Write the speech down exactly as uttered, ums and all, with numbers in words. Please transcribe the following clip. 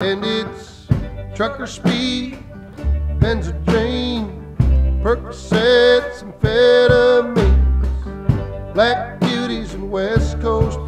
And it's trucker speed, Benzedrine, Percocets, amphetamines, black beauties and West Coast.